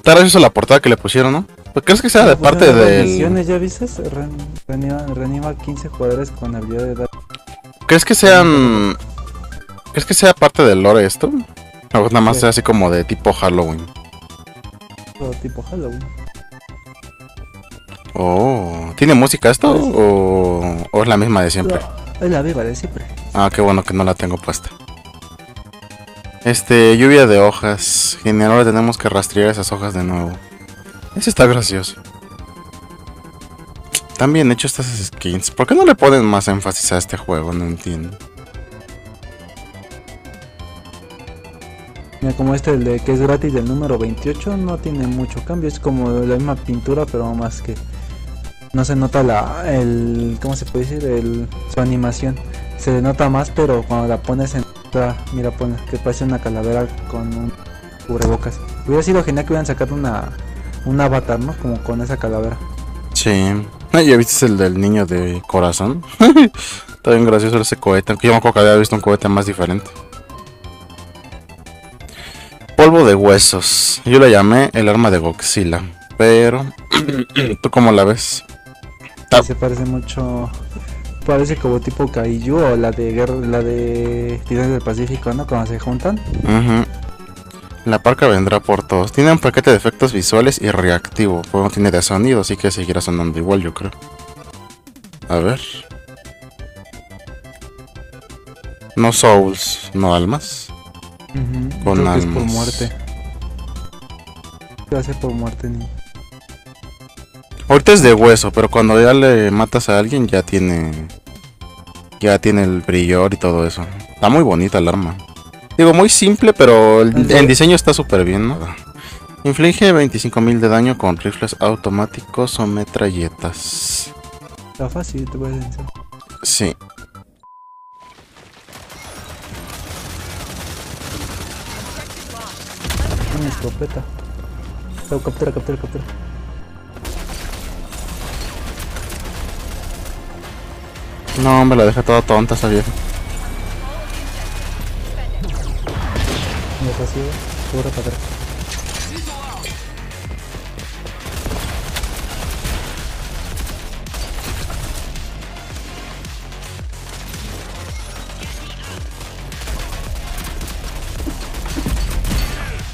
Está gracioso la portada que le pusieron, ¿no? ¿Crees que sea de parte de...? ¿Ya viste? Reanima 15 jugadores con habilidad de edad. ¿Crees que sean...? ¿Crees que sea parte del lore esto? O nada más sea así como de tipo Halloween. Tipo Halloween. Oh, ¿tiene música esto? ¿O es la misma de siempre? Es la misma de siempre. Ah, qué bueno que no la tengo puesta. Lluvia de hojas. Genial, ahora tenemos que rastrear esas hojas de nuevo. Ese está gracioso. Están bien hechos estas skins. ¿Por qué no le ponen más énfasis a este juego? No entiendo. Mira, como el de que es gratis del número 28, no tiene mucho cambio. Es como la misma pintura, pero más que no se nota ¿cómo se puede decir? Su animación. Se nota más, pero cuando la pones en... Mira, pone que parece una calavera con un cubrebocas. Hubiera sido genial que hubieran sacado un avatar, ¿no? Como con esa calavera. Sí. ¿Ya viste el del niño de corazón? Está bien gracioso ese cohete. Yo me acuerdo que había visto un cohete más diferente. Polvo de huesos. Yo la llamé el arma de Godzilla. Pero... ¿tú cómo la ves? Sí, se parece mucho... Parece como tipo Kaiju o la de Titanes del Pacífico, ¿no? Cuando se juntan. Uh-huh. La parca vendrá por todos. Tiene un paquete de efectos visuales y reactivo. Pero no tiene de sonido, así que seguirá sonando igual, yo creo. A ver. No souls, no almas. Uh-huh. Con creo almas. Que es por muerte. Gracias por muerte, niño. Ahorita es de hueso, pero cuando ya le matas a alguien ya tiene... Ya tiene el brillor y todo eso. Está muy bonita el arma. Digo, muy simple, pero en diseño está súper bien, ¿no? Inflige 25.000 de daño con rifles automáticos o metralletas. Está fácil, te voy a decir. Sí. Una escopeta. Oh, captura, captura, captura. No, hombre, la deja toda tonta esa vieja.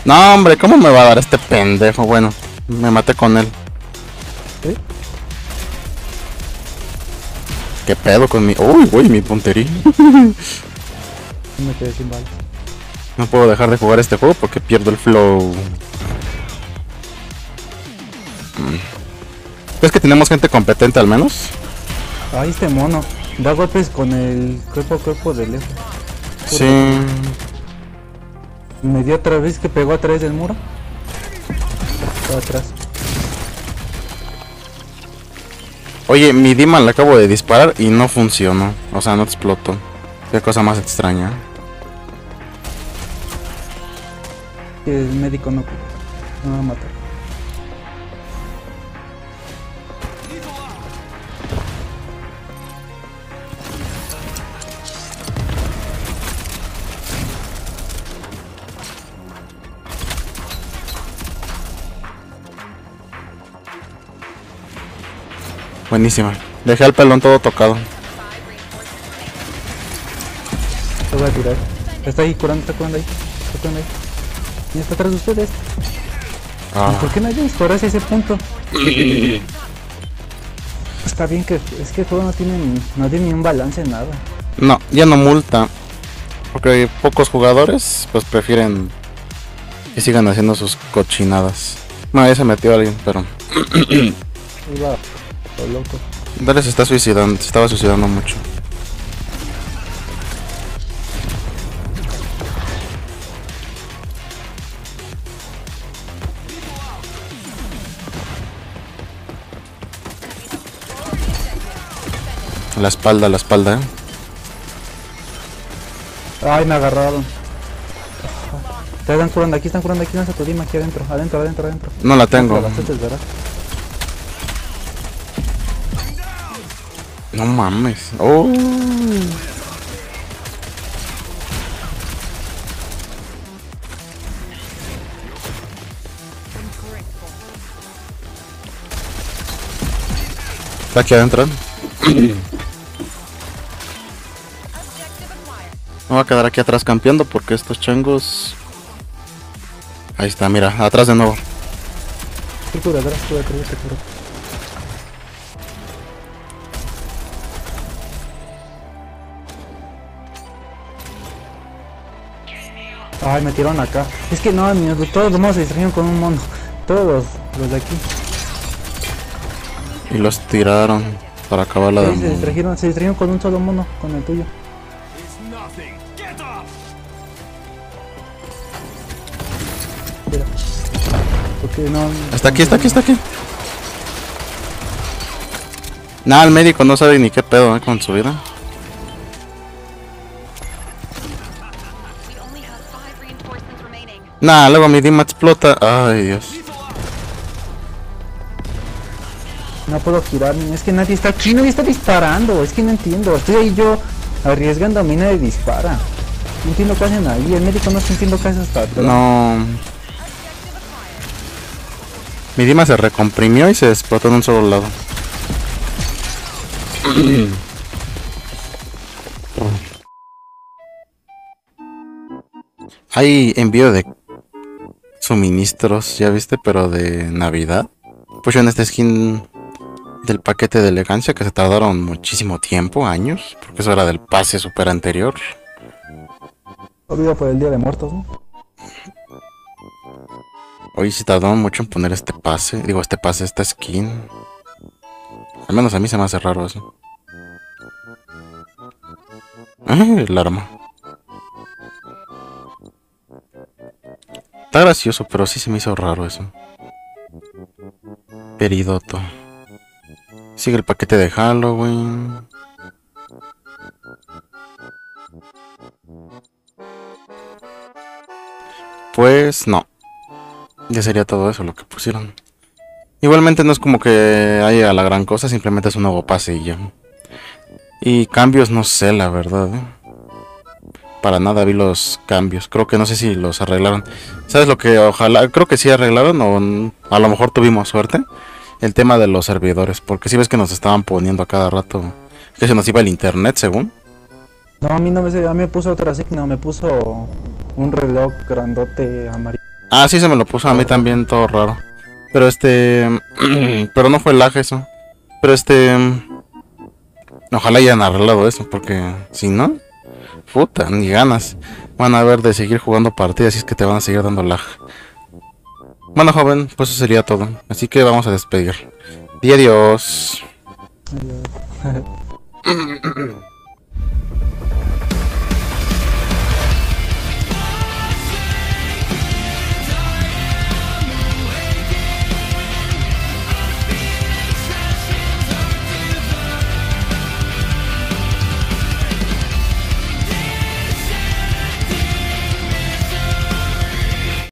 No, hombre, ¿cómo me va a dar este pendejo? Bueno, me maté con él. ¿Eh? ¿Qué pedo con mi...? Uy, güey, mi puntería. Me quedé sin balas. No puedo dejar de jugar este juego porque pierdo el flow. ¿Crees que tenemos gente competente al menos? Ay, este mono. Da golpes con el cuerpo a cuerpo de lejos. Sí. Me dio otra vez que pegó atrás del muro. Estaba atrás. Oye, mi Dima le acabo de disparar y no funcionó. O sea, no explotó. Qué cosa más extraña. El médico no va a matar. Buenísima. Dejé al pelón todo tocado. Lo voy a tirar. Está curando ahí. Está curando ahí. Y está atrás de ustedes. Ah. ¿Por qué no llegas por ese punto? Está bien que... Es que el juego no tiene ni un balance, nada. No, ya no multa. Porque hay pocos jugadores, pues prefieren que sigan haciendo sus cochinadas. No, ya se metió alguien, pero... Loco. Dale, se está suicidando, se estaba suicidando mucho. La espalda, Ay, me agarraron. Te están curando aquí, lanza tu Dima aquí adentro. No la tengo. No mames. Oh. Está aquí adentro. Me voy a quedar aquí atrás campeando porque estos changos... Ahí está, mira, atrás de nuevo. Estructura, atrás, tú detrás de estructura. Ay, me tiraron acá. Es que no, amigos, todos los monos se distrajeron con un mono. Todos los de aquí. Y los tiraron para acabar la de... Se distrajeron con un solo mono, con el tuyo. Mira. Porque no... Está aquí. Nada, el médico no sabe ni qué pedo con su vida. Nah, luego mi Dima explota. Ay, Dios. No puedo girar, es que nadie está disparando. Es que no entiendo. Estoy ahí yo arriesgándome y nadie dispara. No entiendo qué hacen ahí. El médico no está entiendo qué hace hasta atrás. No. Mi Dima se recomprimió y se explotó en un solo lado. Hay envío de suministros, ya viste, pero de Navidad. Pues en este skin del paquete de elegancia que se tardaron muchísimo tiempo, años, porque eso era del pase super anterior. Obvio por el Día de Muertos, ¿no? Hoy sí tardaron mucho en poner este pase, esta skin. Al menos a mí se me hace raro eso. El arma. Está gracioso, pero sí se me hizo raro eso. Peridoto. Sigue el paquete de Halloween. Pues no. Ya sería todo eso lo que pusieron. Igualmente no es como que haya la gran cosa, simplemente es un nuevo pase y ya. Y cambios no sé, la verdad, ¿eh? Para nada vi los cambios, creo que no sé si los arreglaron. ¿Sabes lo que? Ojalá, creo que sí arreglaron o a lo mejor tuvimos suerte. El tema de los servidores, porque si ves que nos estaban poniendo a cada rato, que se nos iba el internet según. No, a mí no me, puso otra signo, me puso un reloj grandote amarillo. Ah, sí, se me lo puso a mí también, todo raro. Pero pero no fue lag eso. Pero ojalá hayan arreglado eso, porque si no... Puta, ni ganas van a ver de seguir jugando partidas si es que te van a seguir dando lag. Bueno, joven, pues eso sería todo. Así que vamos a despedir. Y adiós.